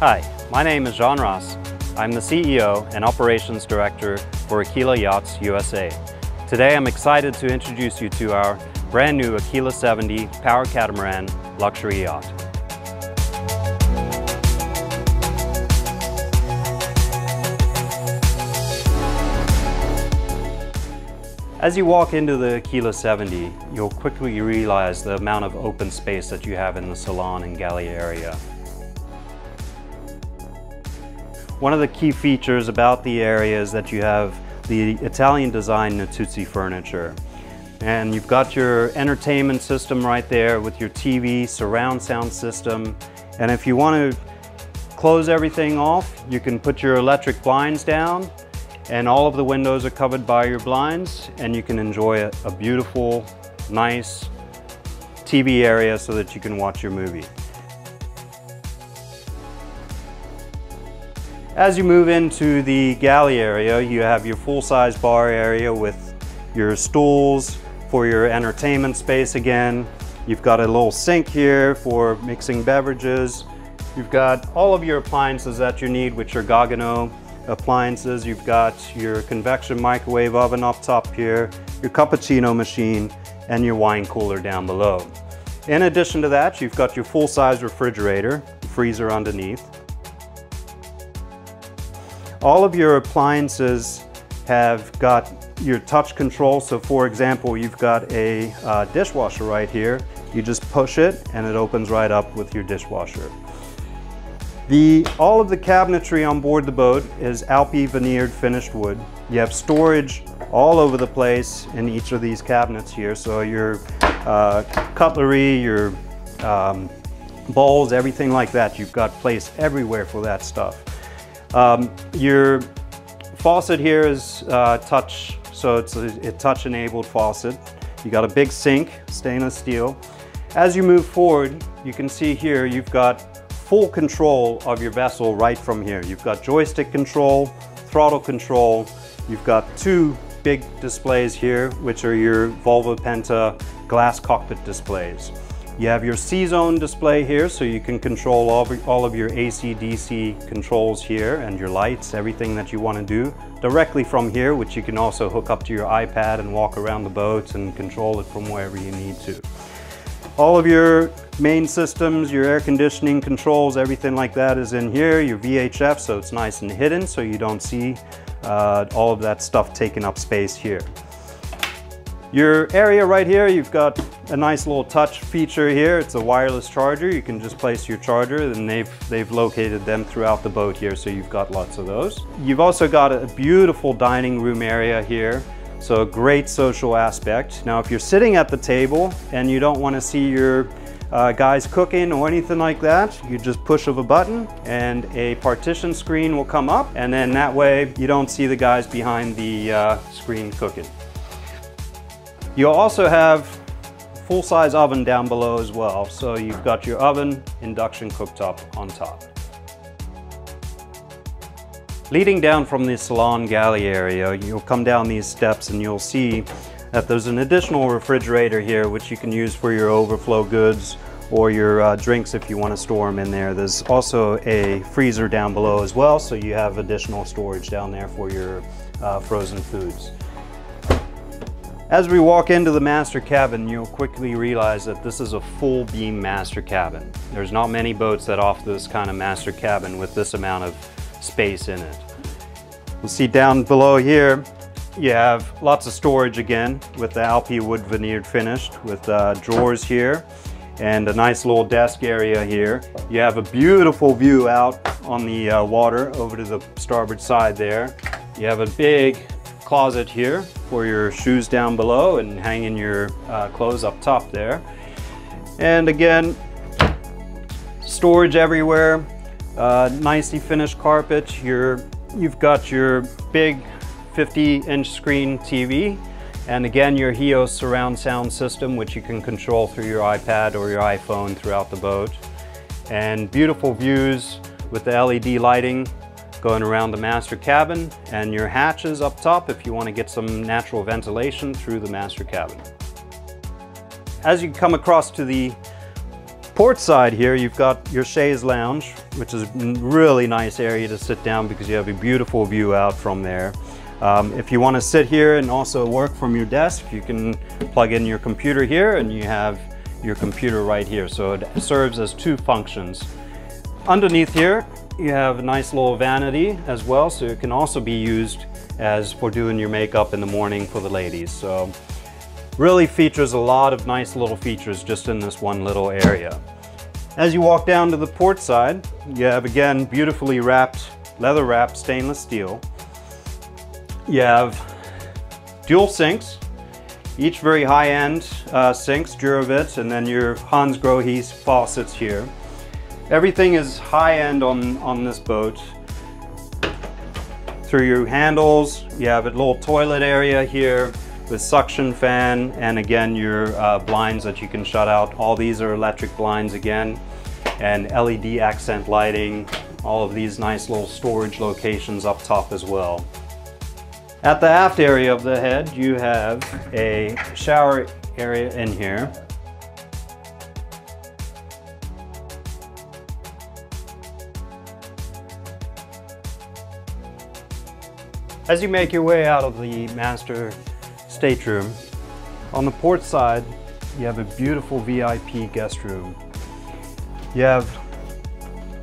Hi, my name is John Ross. I'm the CEO and Operations Director for Aquila Yachts USA. Today I'm excited to introduce you to our brand new Aquila 70 Power Catamaran Luxury Yacht. As you walk into the Aquila 70, you'll quickly realize the amount of open space that you have in the salon and galley area. One of the key features about the area is that you have the Italian design Natuzzi furniture. And you've got your entertainment system right there with your TV, surround sound system. And if you want to close everything off, you can put your electric blinds down, and all of the windows are covered by your blinds, and you can enjoy a beautiful, nice TV area so that you can watch your movie. As you move into the galley area, you have your full-size bar area with your stools for your entertainment space again. You've got a little sink here for mixing beverages. You've got all of your appliances that you need, which are Gaggenau appliances. You've got your convection microwave oven up top here, your cappuccino machine, and your wine cooler down below. In addition to that, you've got your full-size refrigerator, freezer underneath. All of your appliances have got your touch control. So for example, you've got a dishwasher right here. You just push it and it opens right up with your dishwasher. All of the cabinetry on board the boat is Alpi veneered finished wood. You have storage all over the place in each of these cabinets here. So your cutlery, your bowls, everything like that, you've got place everywhere for that stuff. Your faucet here is touch, so it's a touch-enabled faucet. You got a big sink, stainless steel. As you move forward, you can see here you've got full control of your vessel right from here. You've got joystick control, throttle control. You've got two big displays here, which are your Volvo Penta glass cockpit displays. You have your C-Zone display here, so you can control all of your AC, DC controls here and your lights, everything that you want to do directly from here, which you can also hook up to your iPad and walk around the boat and control it from wherever you need to. All of your main systems, your air conditioning controls, everything like that is in here. Your VHF, so it's nice and hidden, so you don't see all of that stuff taking up space here. Your area right here, you've got a nice little touch feature here. It's a wireless charger. You can just place your charger, and they've located them throughout the boat here, so you've got lots of those. You've also got a beautiful dining room area here, so a great social aspect. Now, if you're sitting at the table and you don't want to see your guys cooking or anything like that, you just push of a button and a partition screen will come up, and then that way you don't see the guys behind the screen cooking. You also have full-size oven down below as well. So you've got your oven, induction cooktop on top. Leading down from the salon galley area, you'll come down these steps and you'll see that there's an additional refrigerator here, which you can use for your overflow goods or your drinks if you want to store them in there. There's also a freezer down below as well. So you have additional storage down there for your frozen foods. As we walk into the master cabin, you'll quickly realize that this is a full beam master cabin. There's not many boats that offer this kind of master cabin with this amount of space in it. You'll see down below here, you have lots of storage again with the Alpi wood veneered finished with drawers here and a nice little desk area here. You have a beautiful view out on the water over to the starboard side there. You have a big closet here for your shoes down below and hanging your clothes up top there. And again, storage everywhere, nicely finished carpet. You've got your big 50-inch screen TV, and again your HEOS surround sound system, which you can control through your iPad or your iPhone throughout the boat. And beautiful views with the LED lighting going around the master cabin, and your hatches up top if you want to get some natural ventilation through the master cabin. As you come across to the port side here, you've got your chaise lounge, which is a really nice area to sit down because you have a beautiful view out from there. If you want to sit here and also work from your desk, you can plug in your computer here and you have your computer right here. So it serves as two functions. Underneath here, you have a nice little vanity as well. So it can also be used as for doing your makeup in the morning for the ladies. So really features a lot of nice little features just in this one little area. As you walk down to the port side, you have again, beautifully wrapped, leather wrapped stainless steel. You have dual sinks, each very high-end sinks, Duravit, and then your Hansgrohe faucets here. Everything is high-end on this boat. Through your handles, you have a little toilet area here with suction fan, and again, your blinds that you can shut out. All these are electric blinds again, and LED accent lighting, all of these nice little storage locations up top as well. At the aft area of the head, you have a shower area in here. As you make your way out of the master stateroom, on the port side, you have a beautiful VIP guest room. You have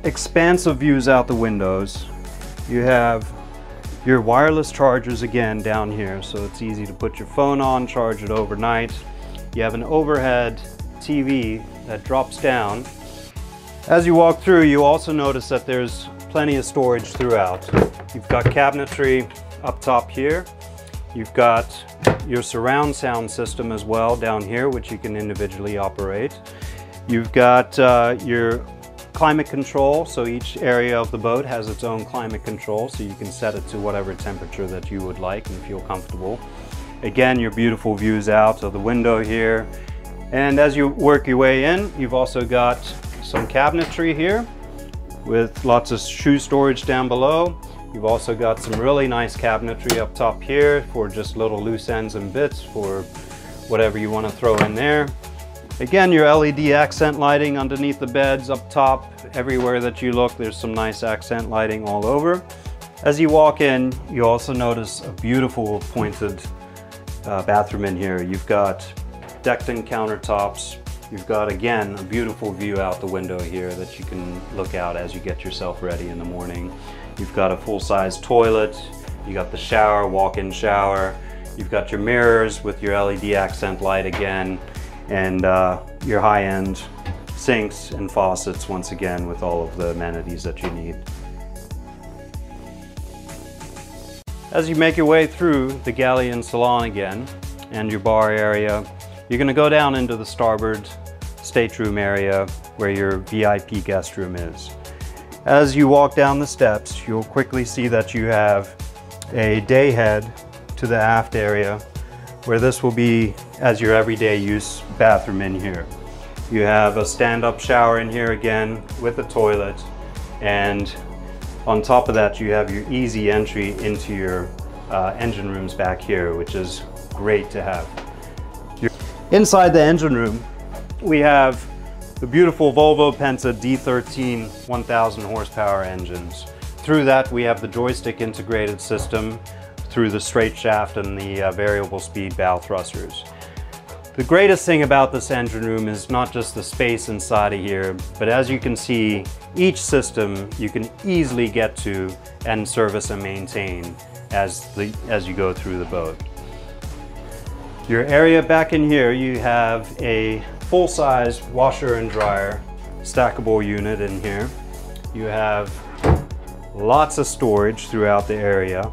expansive views out the windows. You have your wireless chargers again down here, so it's easy to put your phone on, charge it overnight. You have an overhead TV that drops down. As you walk through, you also notice that there's plenty of storage throughout. You've got cabinetry up top here. You've got your surround sound system as well down here, which you can individually operate. You've got your climate control, so each area of the boat has its own climate control, so you can set it to whatever temperature that you would like and feel comfortable. Again, your beautiful views out of the window here. And as you work your way in, you've also got some cabinetry here with lots of shoe storage down below. You've also got some really nice cabinetry up top here for just little loose ends and bits for whatever you want to throw in there. Again, your LED accent lighting underneath the beds, up top, everywhere that you look, there's some nice accent lighting all over. As you walk in, you also notice a beautiful pointed bathroom in here. You've got Dekton countertops. You've got, again, a beautiful view out the window here that you can look out as you get yourself ready in the morning. You've got a full-size toilet. You got the shower, walk-in shower. You've got your mirrors with your LED accent light again, and your high-end sinks and faucets once again with all of the amenities that you need. As you make your way through the galley and salon again and your bar area, you're gonna go down into the starboard stateroom area where your VIP guest room is. As you walk down the steps, you'll quickly see that you have a day head to the aft area where this will be as your everyday use bathroom in here. You have a stand-up shower in here again with a toilet, and on top of that you have your easy entry into your engine rooms back here, which is great to have. Inside the engine room, we have the beautiful Volvo Penta D13 1000 horsepower engines. Through that we have the joystick integrated system through the straight shaft and the variable speed bow thrusters. The greatest thing about this engine room is not just the space inside of here, but as you can see, each system you can easily get to and service and maintain as you go through the boat. Your area back in here, you have a full-size washer and dryer, stackable unit in here. You have lots of storage throughout the area.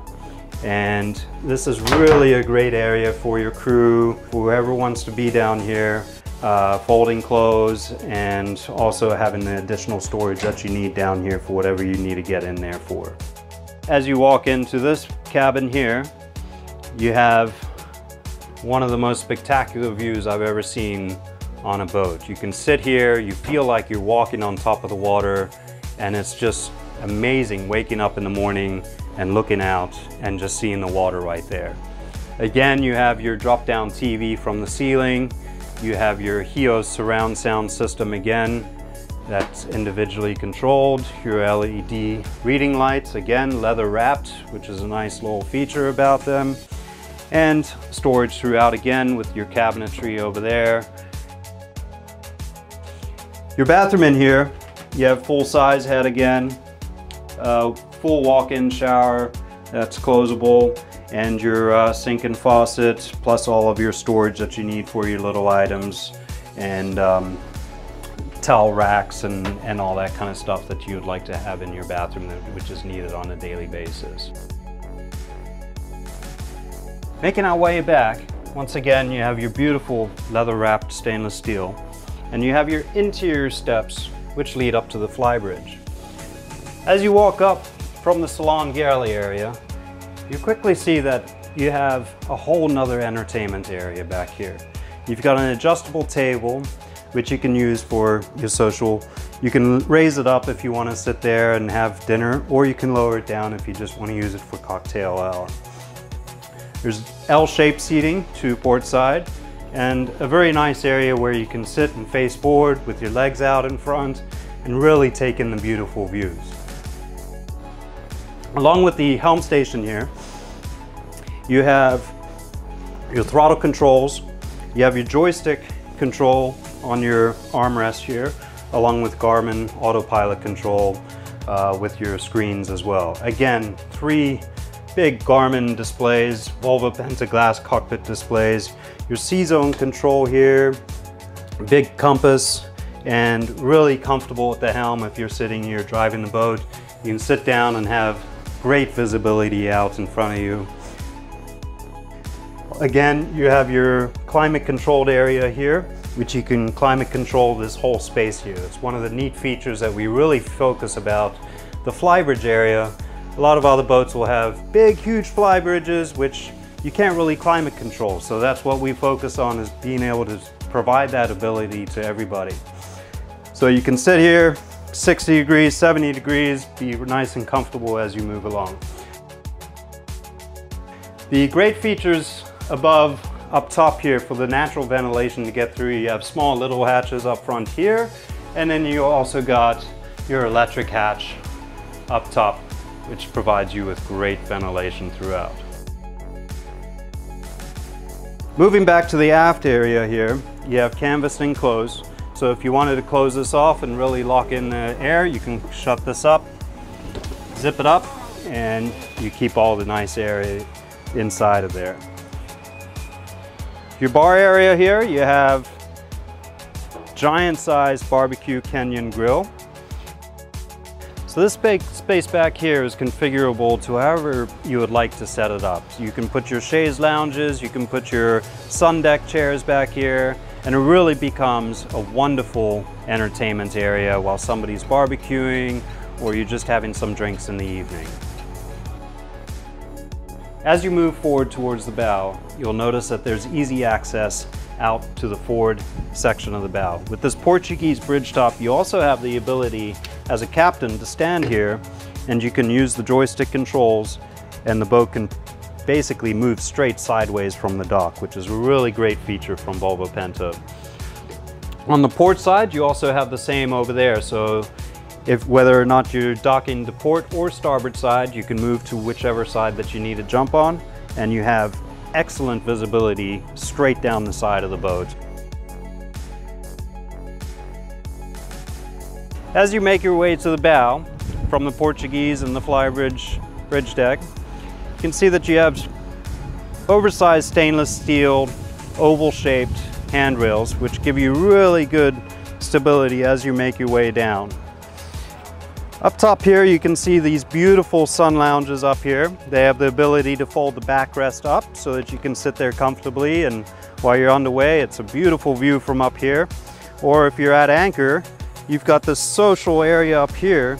And this is really a great area for your crew, whoever wants to be down here, folding clothes and also having the additional storage that you need down here for whatever you need to get in there for. As you walk into this cabin here, you have one of the most spectacular views I've ever seen on a boat. You can sit here, you feel like you're walking on top of the water, and it's just amazing waking up in the morning and looking out and just seeing the water right there. Again, you have your drop-down TV from the ceiling. You have your HEOS surround sound system again That's individually controlled. Your LED reading lights, again, leather wrapped, which is a nice little feature about them. And storage throughout again with your cabinetry over there. Your bathroom in here, you have full-size head again, full walk-in shower that's closable, and your sink and faucet, plus all of your storage that you need for your little items and towel racks and all that kind of stuff that you would like to have in your bathroom, which is needed on a daily basis. Making our way back, once again, you have your beautiful leather-wrapped stainless steel, and you have your interior steps which lead up to the flybridge. As you walk up from the salon galley area, you quickly see that you have a whole nother entertainment area back here. You've got an adjustable table, which you can use for your social. You can raise it up if you want to sit there and have dinner, or you can lower it down if you just want to use it for cocktail hour. There's L-shaped seating to port side, and a very nice area where you can sit and face forward with your legs out in front and really take in the beautiful views. Along with the helm station here, you have your throttle controls, you have your joystick control on your armrest here, along with Garmin autopilot control with your screens as well. Again, three big Garmin displays, Volvo Penta glass cockpit displays, your C-Zone control here, big compass, and really comfortable at the helm if you're sitting here driving the boat. You can sit down and have great visibility out in front of you. Again, you have your climate controlled area here, which you can climate control this whole space here. It's one of the neat features that we really focus about the flybridge area. A lot of other boats will have big, huge flybridges, which you can't really climate control. So that's what we focus on, is being able to provide that ability to everybody. So you can sit here 60 degrees, 70 degrees, be nice and comfortable as you move along. The great features above, up top here, for the natural ventilation to get through, you have small little hatches up front here, and then you also got your electric hatch up top, which provides you with great ventilation throughout. Moving back to the aft area here, you have canvasing close. So if you wanted to close this off and really lock in the air, you can shut this up, zip it up, and you keep all the nice air inside of there. Your bar area here, you have giant size barbecue Kenyon grill. So this big space back here is configurable to however you would like to set it up. You can put your chaise lounges, you can put your sun deck chairs back here, and it really becomes a wonderful entertainment area while somebody's barbecuing or you're just having some drinks in the evening. As you move forward towards the bow, you'll notice that there's easy access out to the forward section of the bow. With this Portuguese bridge top, you also have the ability as a captain to stand here, and you can use the joystick controls, and the boat can basically move straight sideways from the dock, which is a really great feature from Volvo Penta. On the port side, you also have the same over there. So whether or not you're docking the port or starboard side, you can move to whichever side that you need to jump on, and you have excellent visibility straight down the side of the boat. As you make your way to the bow from the Portuguese and the flybridge bridge deck, you can see that you have oversized stainless steel oval-shaped handrails, which give you really good stability as you make your way down. Up top here, you can see these beautiful sun lounges up here. They have the ability to fold the backrest up so that you can sit there comfortably, and while you're on the way, it's a beautiful view from up here. Or if you're at anchor, you've got this social area up here,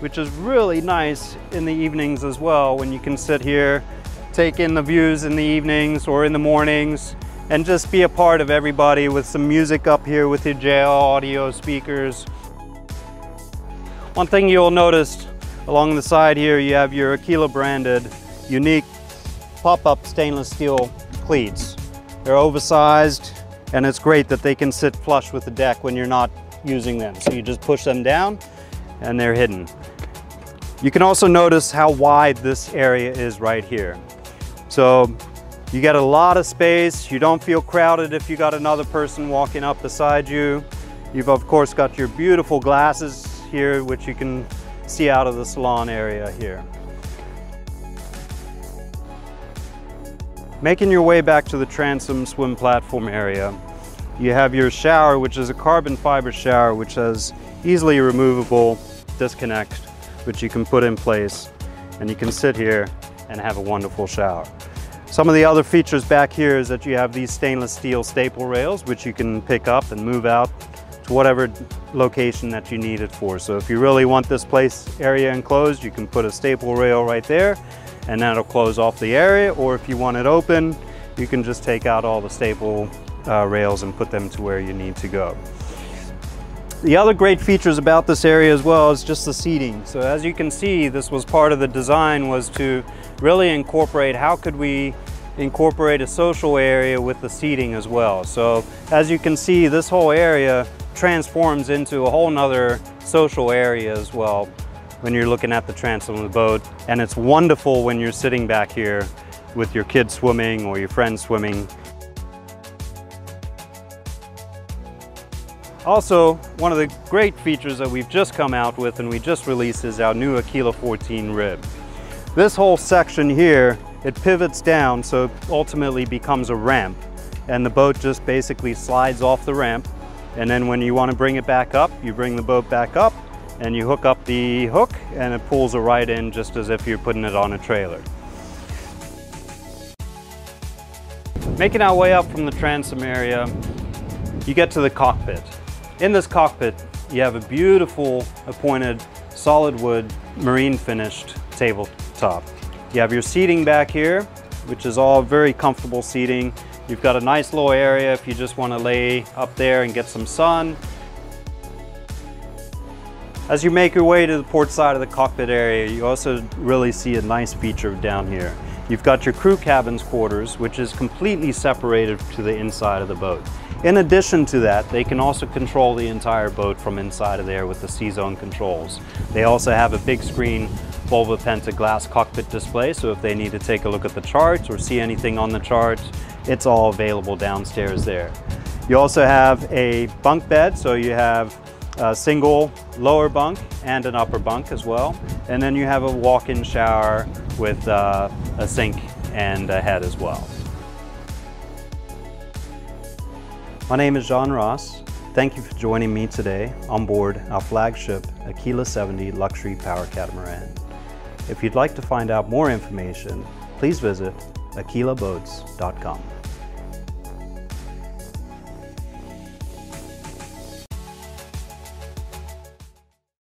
which is really nice in the evenings as well, when you can sit here, take in the views in the evenings or in the mornings, and just be a part of everybody with some music up here with your JBL audio speakers. One thing you'll notice along the side here, you have your Aquila branded unique pop-up stainless steel cleats. They're oversized, and it's great that they can sit flush with the deck when you're not using them. So you just push them down and they're hidden. You can also notice how wide this area is right here. So you get a lot of space. You don't feel crowded if you got another person walking up beside you. You've of course got your beautiful glasses here, which you can see out of the salon area here. Making your way back to the transom swim platform area, you have your shower, which is a carbon fiber shower, which has easily removable disconnect, which you can put in place, and you can sit here and have a wonderful shower. Some of the other features back here is that you have these stainless steel staple rails, which you can pick up and move out to whatever location that you need it for. So if you really want this place area enclosed, you can put a staple rail right there, and that'll close off the area. Or if you want it open, you can just take out all the staple rails and put them to where you need to go. The other great features about this area as well is just the seating. So as you can see, this was part of the design, was to really incorporate how could we incorporate a social area with the seating as well. So as you can see, this whole area transforms into a whole nother social area as well when you're looking at the transom of the boat. And it's wonderful when you're sitting back here with your kids swimming or your friends swimming. Also, one of the great features that we've just come out with and we just released is our new Aquila 14 rib. This whole section here, it pivots down, so it ultimately becomes a ramp. And the boat just basically slides off the ramp. And then when you want to bring it back up, you bring the boat back up, and you hook up the hook and it pulls it right in just as if you're putting it on a trailer. Making our way up from the transom area, you get to the cockpit. In this cockpit, you have a beautiful appointed solid wood marine finished tabletop. You have your seating back here, which is all very comfortable seating. You've got a nice little area if you just want to lay up there and get some sun. As you make your way to the port side of the cockpit area, you also really see a nice feature down here. You've got your crew cabin's quarters, which is completely separated to the inside of the boat. In addition to that, they can also control the entire boat from inside of there with the C-Zone controls. They also have a big screen Volvo Penta glass cockpit display, so if they need to take a look at the charts or see anything on the charts, it's all available downstairs there. You also have a bunk bed, so you have a single lower bunk and an upper bunk as well. And then you have a walk-in shower with a sink and a head as well. My name is John Ross. Thank you for joining me today on board our flagship Aquila 70 luxury power catamaran. If you'd like to find out more information, please visit AquilaBoats.com.